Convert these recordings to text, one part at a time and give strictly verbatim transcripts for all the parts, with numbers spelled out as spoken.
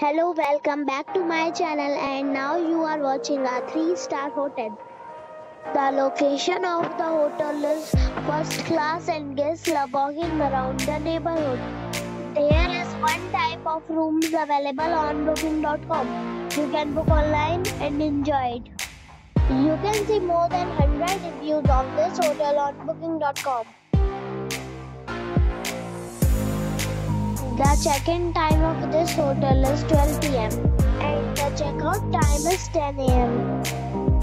Hello, welcome back to my channel, and now you are watching a three star hotel. The location of the hotel is first class and guests love walking around the neighborhood. There is one type of rooms available on booking dot com. You can book online and enjoy it. You can see more than one hundred reviews of this hotel on booking dot com. The check-in time of this hotel is twelve p m and the check-out time is ten a m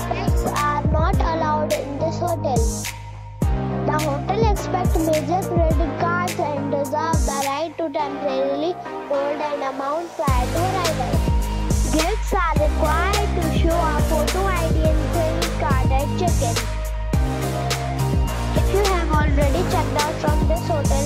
Pets are not allowed in this hotel. The hotel expects major credit cards and reserves the right to temporarily hold an amount prior to arrival. Guests are required to show a photo I D and credit card at check-in. If you have already checked out from this hotel,